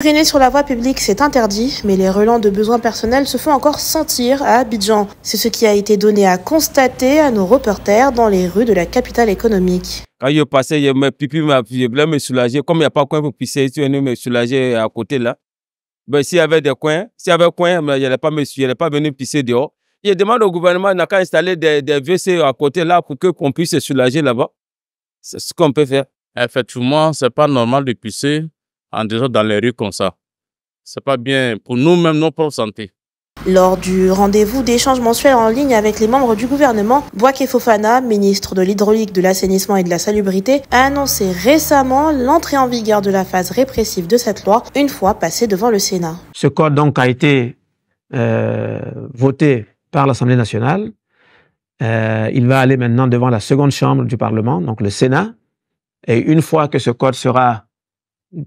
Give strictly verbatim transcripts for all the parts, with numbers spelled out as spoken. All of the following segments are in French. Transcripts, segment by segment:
Traîner sur la voie publique, c'est interdit, mais les relents de besoins personnels se font encore sentir à Abidjan. C'est ce qui a été donné à constater à nos reporters dans les rues de la capitale économique. Quand je passais, je me pipi, je voulais me soulager. Comme il n'y a pas de coin pour pisser, je venais me soulager à côté là. Ben, s'il y avait des coins, s'il y avait coin, je n'allais pas me je n'allais pas venir pisser dehors. Je demande au gouvernement n'a qu'à installer des, des W C à côté là pour qu'on puisse se soulager là-bas. C'est ce qu'on peut faire. Effectivement, ce n'est pas normal de pisser en dehors dans les rues comme ça. C'est pas bien pour nous-mêmes, nos propres santé. Lors du rendez-vous d'échange mensuel en ligne avec les membres du gouvernement, Bouaké Fofana, ministre de l'Hydraulique, de l'Assainissement et de la Salubrité, a annoncé récemment l'entrée en vigueur de la phase répressive de cette loi, une fois passée devant le Sénat. Ce code donc a été euh, voté par l'Assemblée nationale. Euh, il va aller maintenant devant la seconde chambre du Parlement, donc le Sénat. Et une fois que ce code sera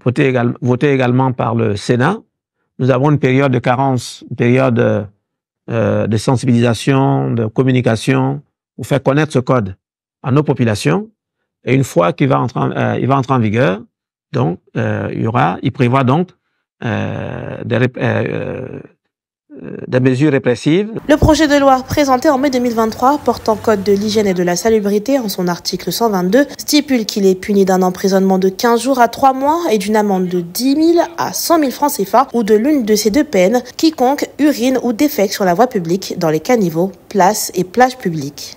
Voté, égale, voté également par le Sénat, nous avons une période de carence, une période euh, de sensibilisation, de communication, pour faire connaître ce code à nos populations. Et une fois qu'il va entrer, euh, il va entrer en vigueur, donc euh, il y aura, il prévoit donc euh, des, euh, des mesures répressives. Le projet de loi présenté en mai deux mille vingt-trois portant code de l'hygiène et de la salubrité en son article cent vingt-deux stipule qu'il est puni d'un emprisonnement de quinze jours à trois mois et d'une amende de dix mille à cent mille francs C F A ou de l'une de ces deux peines quiconque urine ou défèque sur la voie publique dans les caniveaux, places et plages publiques.